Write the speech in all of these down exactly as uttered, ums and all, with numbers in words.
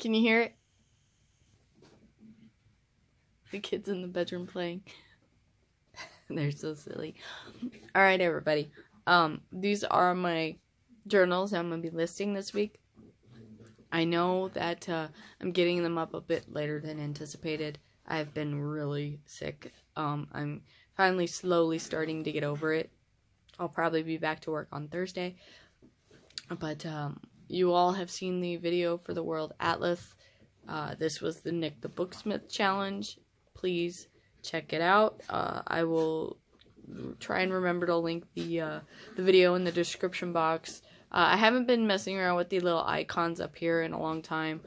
Can you hear it? The kids in the bedroom playing. They're so silly. Alright, everybody. Um, these are my journals I'm going to be listing this week. I know that uh, I'm getting them up a bit later than anticipated. I've been really sick. Um, I'm finally slowly starting to get over it. I'll probably be back to work on Thursday. But um, you all have seen the video for the World Atlas. Uh, this was the Nik the Booksmith challenge. Please check it out. Uh, I will try and remember to link the uh, the video in the description box. Uh, I haven't been messing around with the little icons up here in a long time.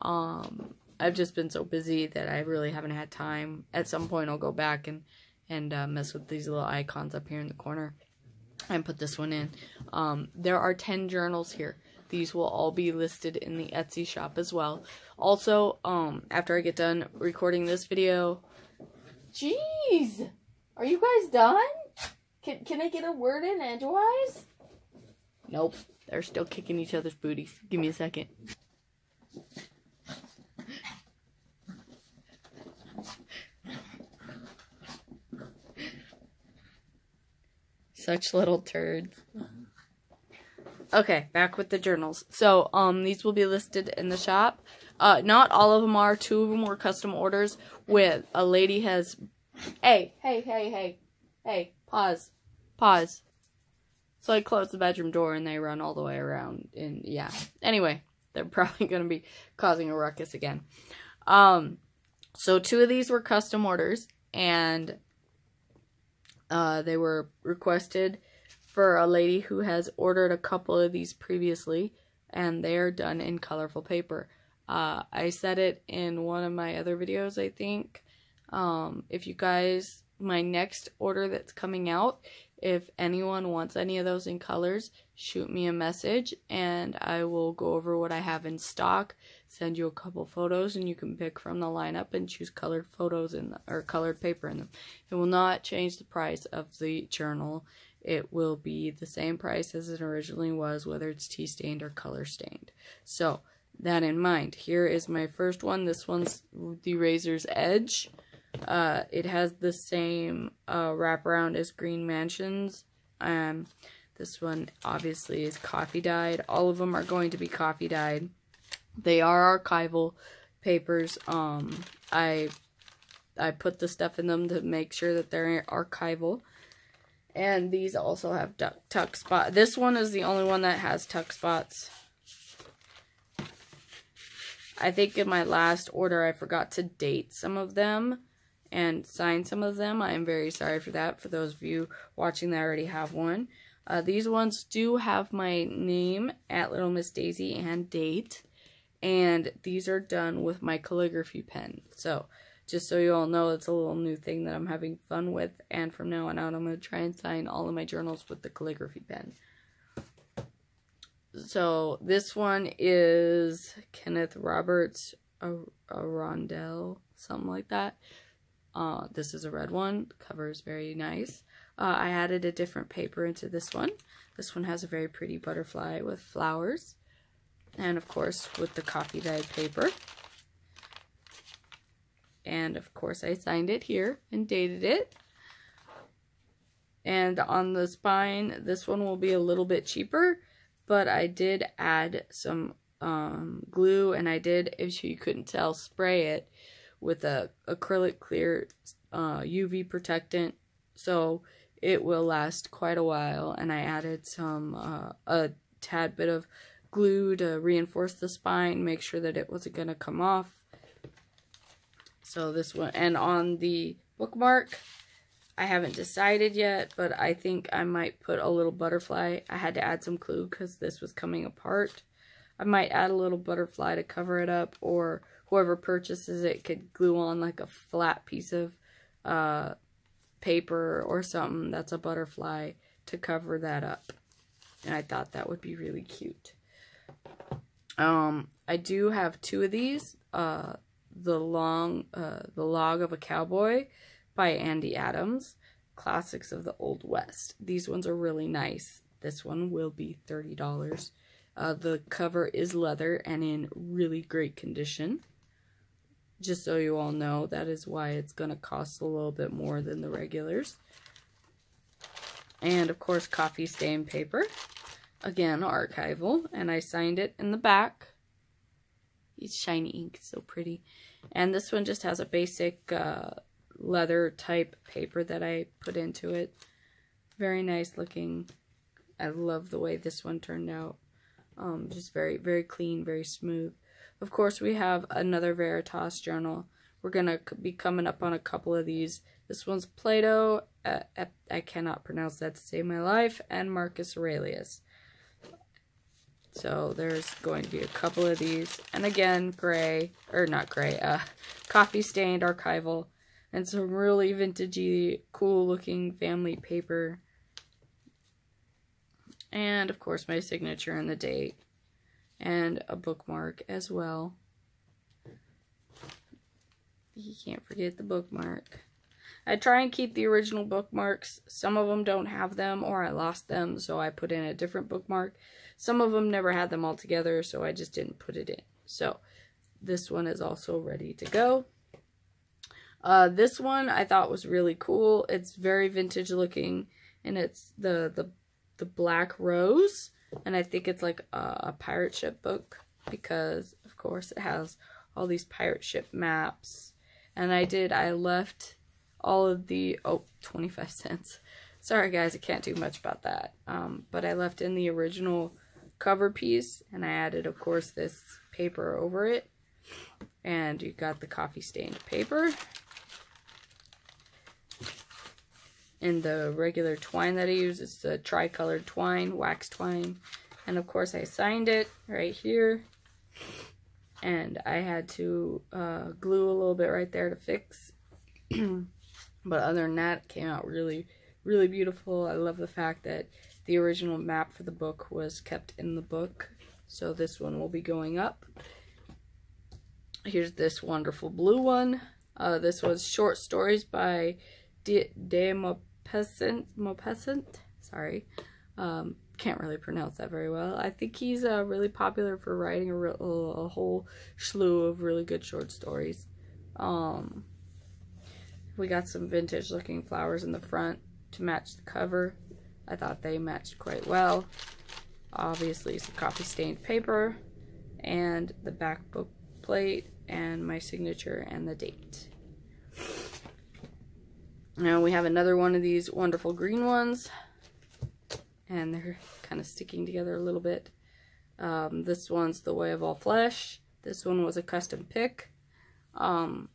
Um, I've just been so busy that I really haven't had time. At some point I'll go back and, and uh, mess with these little icons up here in the corner and put this one in. Um, there are ten journals here. These will all be listed in the Etsy shop as well. Also, um, after I get done recording this video... Jeez! Are you guys done? Can, can I get a word in edgewise? Nope, they're still kicking each other's booties. Give me a second. Such little turds. Okay, back with the journals. So, um, these will be listed in the shop. Uh, not all of them are. Two of them were custom orders with a lady has... Hey, hey, hey, hey. Hey, pause. Pause. So I close the bedroom door and they run all the way around, and yeah. Anyway, they're probably going to be causing a ruckus again. Um, so two of these were custom orders, and uh, they were requested for a lady who has ordered a couple of these previously, and they're done in colorful paper. Uh, I said it in one of my other videos, I think. Um, if you guys, my next order that's coming out, if anyone wants any of those in colors, shoot me a message and I will go over what I have in stock, send you a couple photos, and you can pick from the lineup and choose colored photos in the, or colored paper in them. It will not change the price of the journal. It will be the same price as it originally was, whether it's tea stained or color stained. So, that in mind, here is my first one. This one's The Razor's Edge. Uh, it has the same uh, wraparound as Green Mansions. Um, this one obviously is coffee dyed. All of them are going to be coffee dyed. They are archival papers. Um, I I put the stuff in them to make sure that they're archival. And these also have duck, tuck spots. This one is the only one that has tuck spots. I think in my last order I forgot to date some of them and sign some of them. I am very sorry for that. For those of you watching that already have one. Uh, these ones do have my name at Lil Miss Dasie and date. And these are done with my calligraphy pen. So just so you all know, it's a little new thing that I'm having fun with. And from now on out, I'm going to try and sign all of my journals with the calligraphy pen. So this one is Kenneth Roberts, a, a rondelle, something like that. Uh, this is a red one. The cover is very nice. Uh, I added a different paper into this one. This one has a very pretty butterfly with flowers. And, of course, with the coffee dyed paper. And, of course, I signed it here and dated it. And on the spine, this one will be a little bit cheaper. But I did add some um, glue, and I did, if you couldn't tell, spray it with a acrylic clear uh, U V protectant, so it will last quite a while. And I added some uh, a tad bit of glue to reinforce the spine, make sure that it wasn't going to come off. So this one, and on the bookmark, I haven't decided yet, but I think I might put a little butterfly. I had to add some glue because this was coming apart. I might add a little butterfly to cover it up, or whoever purchases it could glue on like a flat piece of uh, paper or something that's a butterfly to cover that up. And I thought that would be really cute. Um, I do have two of these. Uh, the long, uh, the Log of a Cowboy by Andy Adams. Classics of the Old West. These ones are really nice. This one will be thirty dollars. Uh, the cover is leather and in really great condition. Just so you all know, that is why it's going to cost a little bit more than the regulars. And, of course, coffee stain paper. Again, archival. And I signed it in the back. It's shiny ink. It's so pretty. And this one just has a basic uh, leather-type paper that I put into it. Very nice looking. I love the way this one turned out. Um, just very, very clean, very smooth. Of course, we have another Veritas journal. We're going to be coming up on a couple of these. This one's Plato, uh, I cannot pronounce that to save my life, and Marcus Aurelius. So there's going to be a couple of these. And again, gray, or not gray, uh, coffee-stained archival, and some really vintagey, cool-looking family paper. And, of course, my signature and the date. And a bookmark as well. You can't forget the bookmark. I try and keep the original bookmarks. Some of them don't have them, or I lost them, so I put in a different bookmark. Some of them never had them all together, so I just didn't put it in. So this one is also ready to go. Uh, this one I thought was really cool. It's very vintage looking, and it's the the the Black Rose. And I think it's like a, a pirate ship book because, of course, it has all these pirate ship maps. And I did, I left all of the, oh, twenty-five cents. Sorry, guys, I can't do much about that. Um, but I left in the original cover piece, and I added, of course, this paper over it. And you got the coffee-stained paper. And the regular twine that I use is the tri-colored twine, wax twine. And of course I signed it right here. And I had to uh, glue a little bit right there to fix. But other than that, it came out really, really beautiful. I love the fact that the original map for the book was kept in the book. So this one will be going up. Here's this wonderful blue one. Uh, this was short stories by De, De Mopesant, Mopesant, sorry, um, can't really pronounce that very well. I think he's uh, really popular for writing a, re a whole slew of really good short stories. Um, we got some vintage looking flowers in the front to match the cover. I thought they matched quite well. Obviously some coffee stained paper and the back book plate and my signature and the date. Now we have another one of these wonderful green ones, and they're kind of sticking together a little bit. Um, this one's The Way of All Flesh. This one was a custom pick. Um,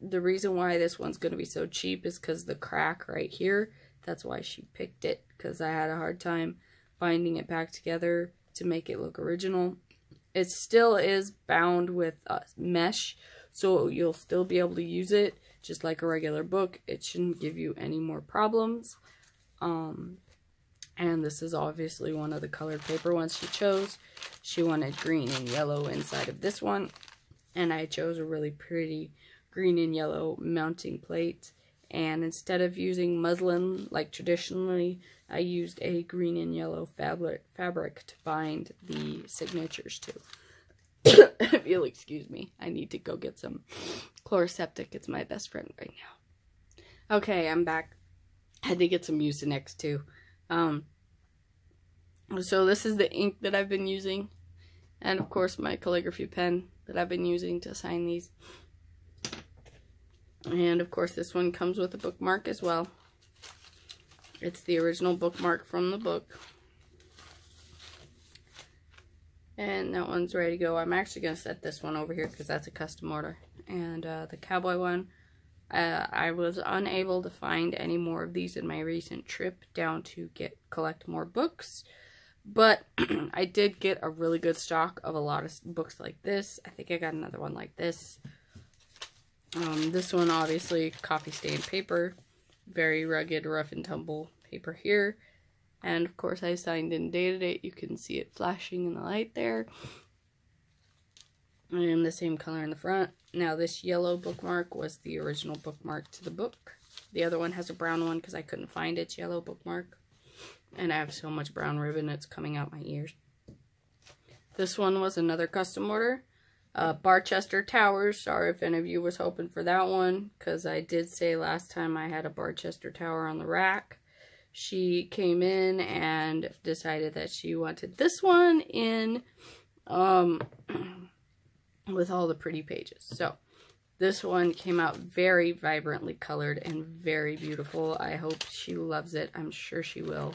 the reason why this one's going to be so cheap is because the crack right here, that's why she picked it, because I had a hard time binding it back together to make it look original. It still is bound with uh, mesh, so you'll still be able to use it. Just like a regular book, it shouldn't give you any more problems. Um, and this is obviously one of the colored paper ones she chose. She wanted green and yellow inside of this one. And I chose a really pretty green and yellow mounting plate. And instead of using muslin like traditionally, I used a green and yellow fabric, fabric to bind the signatures to. If you'll excuse me, I need to go get some chloroseptic. It's my best friend right now. Okay, I'm back. I had to get some Mucinex too. Um, so this is the ink that I've been using. And of course my calligraphy pen that I've been using to sign these. And of course this one comes with a bookmark as well. It's the original bookmark from the book. And that one's ready to go. I'm actually going to set this one over here because that's a custom order. And uh, the cowboy one, uh, I was unable to find any more of these in my recent trip down to get collect more books. But I did get a really good stock of a lot of books like this. I think I got another one like this. Um, this one, obviously, coffee stained paper. Very rugged, rough and tumble paper here. And, of course, I signed and dated it. You can see it flashing in the light there. And the same color in the front. Now, this yellow bookmark was the original bookmark to the book. The other one has a brown one because I couldn't find its yellow bookmark. And I have so much brown ribbon, it's coming out my ears. This one was another custom order. Uh, Barchester Towers. Sorry if any of you was hoping for that one, because I did say last time I had a Barchester Tower on the rack. She came in and decided that she wanted this one in um, with all the pretty pages. So this one came out very vibrantly colored and very beautiful. I hope she loves it. I'm sure she will.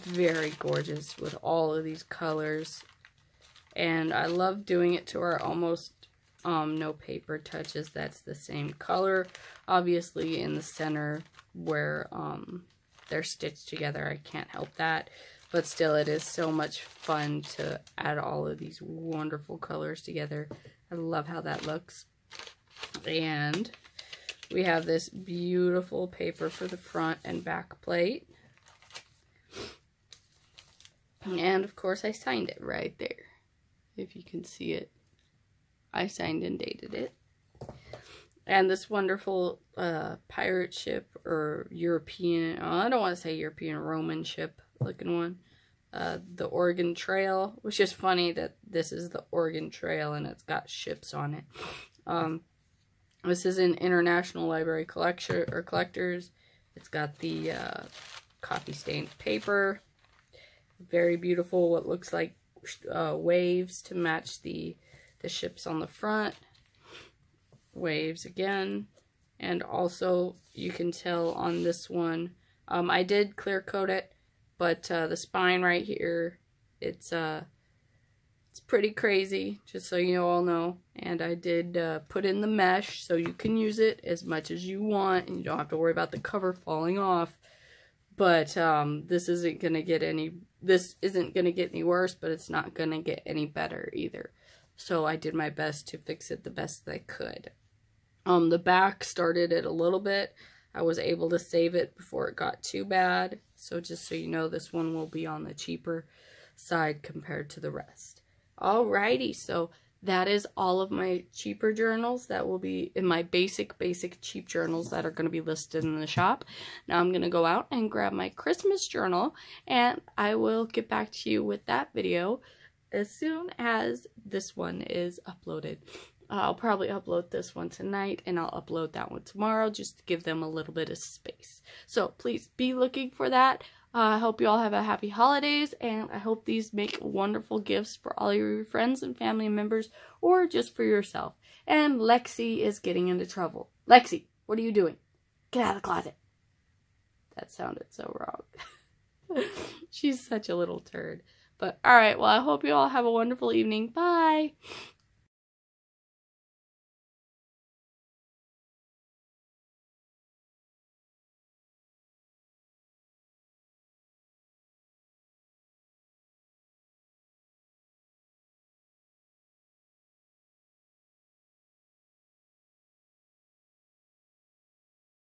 Very gorgeous with all of these colors. And I love doing it to her almost um, no paper touches. That's the same color. Obviously in the center where um, they're stitched together, I can't help that. But still, it is so much fun to add all of these wonderful colors together. I love how that looks. And we have this beautiful paper for the front and back plate. And of course I signed it right there. If you can see it, I signed and dated it. And this wonderful uh, pirate ship, or European, oh, I don't want to say European, Roman ship looking one. Uh, the Oregon Trail, which is funny that this is the Oregon Trail and it's got ships on it. Um, this is an International Library collection or Collectors. It's got the uh, coffee stained paper. Very beautiful, what looks like Uh, waves to match the the ships on the front. Waves again. And also you can tell on this one, um, I did clear coat it, but uh, the spine right here, it's uh it's pretty crazy, just so you all know. And I did uh, put in the mesh so you can use it as much as you want and you don't have to worry about the cover falling off. But um, this isn't gonna get any This isn't going to get any worse, but it's not going to get any better either. So I did my best to fix it the best that I could. Um, the back started it a little bit. I was able to save it before it got too bad. So just so you know, this one will be on the cheaper side compared to the rest. Alrighty, so that is all of my cheaper journals that will be in my basic, basic cheap journals that are going to be listed in the shop. Now I'm going to go out and grab my Christmas journal, and I will get back to you with that video as soon as this one is uploaded. Uh, I'll probably upload this one tonight, and I'll upload that one tomorrow just to give them a little bit of space. So please be looking for that. I uh, hope you all have a happy holidays, and I hope these make wonderful gifts for all your friends and family members, or just for yourself. And Lexi is getting into trouble. Lexi, what are you doing? Get out of the closet. That sounded so wrong. She's such a little turd. But alright, well I hope you all have a wonderful evening. Bye!